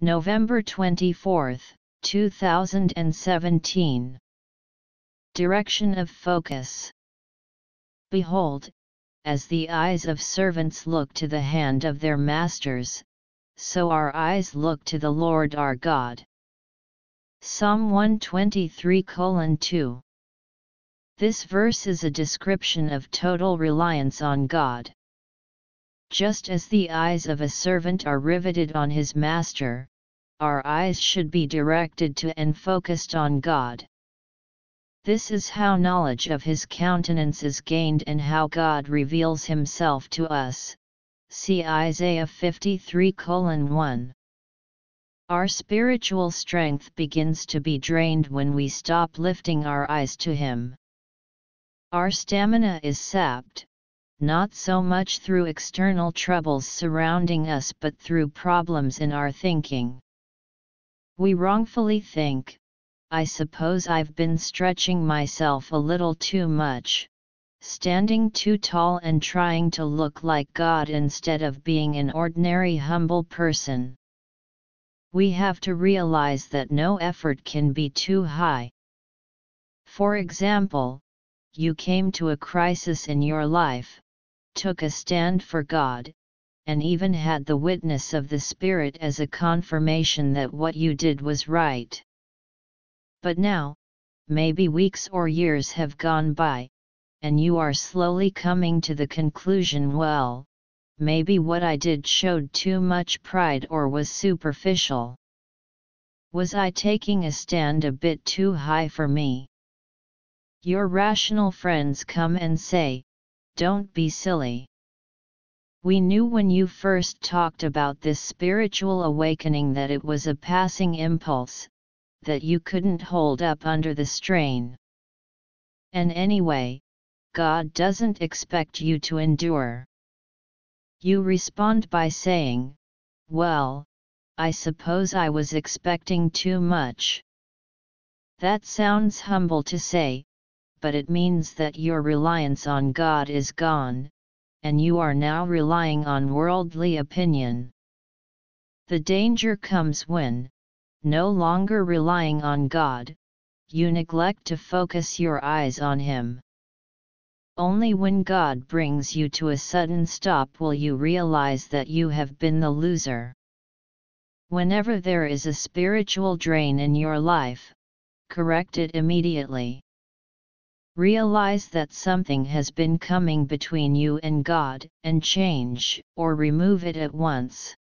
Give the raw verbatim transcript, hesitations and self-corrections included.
November twenty-fourth, two thousand seventeen. Direction of focus. Behold, as the eyes of servants look to the hand of their masters, so our eyes look to the Lord our God. Psalm one twenty-three colon two. This verse is a description of total reliance on God. Just as the eyes of a servant are riveted on his master, our eyes should be directed to and focused on God. This is how knowledge of His countenance is gained and how God reveals Himself to us. See Isaiah fifty-three colon one. Our spiritual strength begins to be drained when we stop lifting our eyes to Him. Our stamina is sapped, not so much through external troubles surrounding us but through problems in our thinking. We wrongfully think, I suppose I've been stretching myself a little too much, standing too tall and trying to look like God instead of being an ordinary humble person. We have to realize that no effort can be too high. For example, you came to a crisis in your life, took a stand for God, and even had the witness of the Spirit as a confirmation that what you did was right. But now, maybe weeks or years have gone by, and you are slowly coming to the conclusion, well, maybe what I did showed too much pride or was superficial. Was I taking a stand a bit too high for me? Your rational friends come and say, don't be silly. We knew when you first talked about this spiritual awakening that it was a passing impulse, that you couldn't hold up under the strain. And anyway, God doesn't expect you to endure. You respond by saying, well, I suppose I was expecting too much. That sounds humble to say, but it means that your reliance on God is gone, and you are now relying on worldly opinion. The danger comes when, no longer relying on God, you neglect to focus your eyes on Him. Only when God brings you to a sudden stop will you realize that you have been the loser. Whenever there is a spiritual drain in your life, correct it immediately. Realize that something has been coming between you and God, and change or remove it at once.